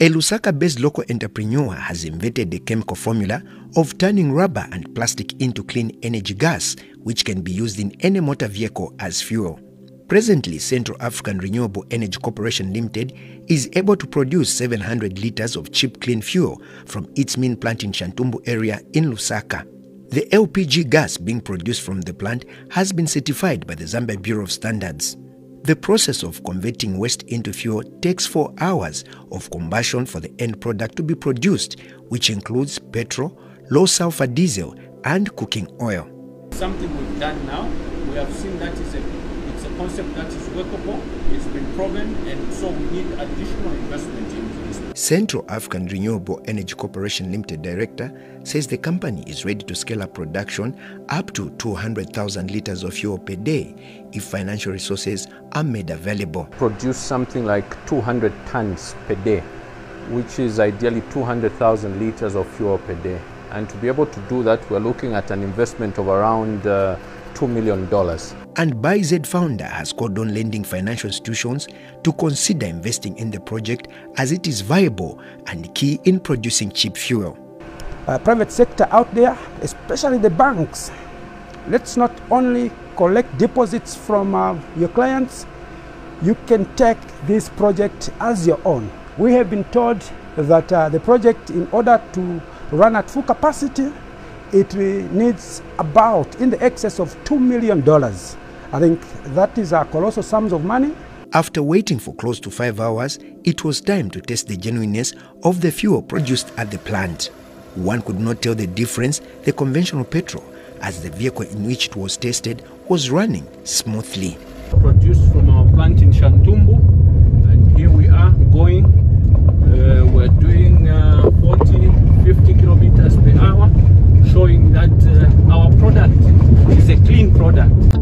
A Lusaka-based local entrepreneur has invented the chemical formula of turning rubber and plastic into clean energy gas, which can be used in any motor vehicle as fuel. Presently, Central African Renewable Energy Corporation Limited is able to produce 700 liters of cheap clean fuel from its main plant in Chantumbu area in Lusaka. The LPG gas being produced from the plant has been certified by the Zambia Bureau of Standards. The process of converting waste into fuel takes 4 hours of combustion for the end product to be produced, which includes petrol, low-sulfur diesel, and cooking oil. Something we've done now, we have seen that it's a concept that is workable, it's been proven, and so we need additional investment into this. Central African Renewable Energy Corporation Limited Director says the company is ready to scale up production up to 200,000 liters of fuel per day if financial resources are made available. Produce something like 200 tons per day, which is ideally 200,000 liters of fuel per day. And to be able to do that, we're looking at an investment of around $2 million. And ByZ founder has called on lending financial institutions to consider investing in the project as it is viable and key in producing cheap fuel. Private sector out there, especially the banks, let's not only collect deposits from your clients, you can take this project as your own. We have been told that the project, in order to run at full capacity, it needs about in the excess of $2 million. I think that is a colossal sums of money. After waiting for close to 5 hours, it was time to test the genuineness of the fuel produced at the plant. One could not tell the difference the conventional petrol, as the vehicle in which it was tested was running smoothly. Produced from our plant in Chantumbu, and here we are going, we're doing 40-50 kilometers per hour, showing that our product is a clean product.